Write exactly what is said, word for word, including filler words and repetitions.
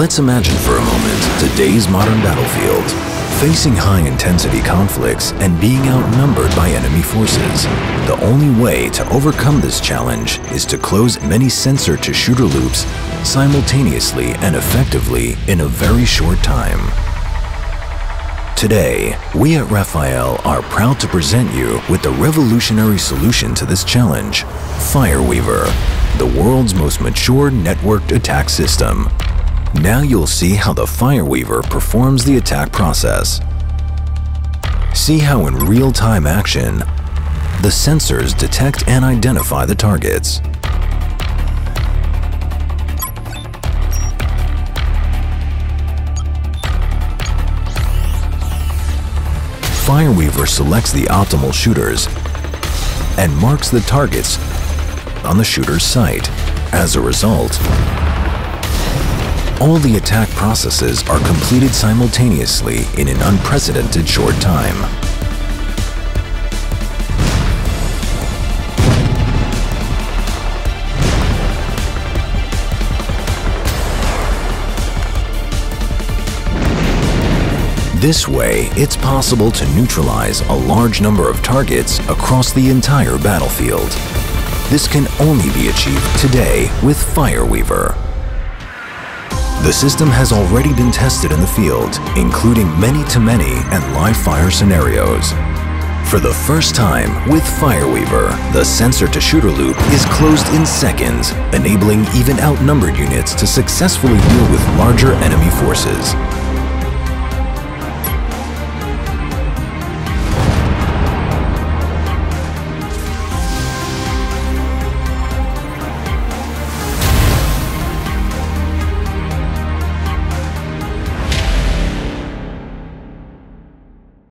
Let's imagine for a moment today's modern battlefield, facing high-intensity conflicts and being outnumbered by enemy forces. The only way to overcome this challenge is to close many sensor-to-shooter loops simultaneously and effectively in a very short time. Today, we at Rafael are proud to present you with the revolutionary solution to this challenge, Fire Weaver, the world's most mature networked attack system. Now you'll see how the Fire Weaver performs the attack process. See how in real-time action, the sensors detect and identify the targets. Fire Weaver selects the optimal shooters and marks the targets on the shooter's sight. As a result, all the attack processes are completed simultaneously in an unprecedented short time. This way, it's possible to neutralize a large number of targets across the entire battlefield. This can only be achieved today with Fire Weaver. The system has already been tested in the field, including many-to-many and live-fire scenarios. For the first time, with Fire Weaver, the sensor-to-shooter loop is closed in seconds, enabling even outnumbered units to successfully deal with larger enemy forces.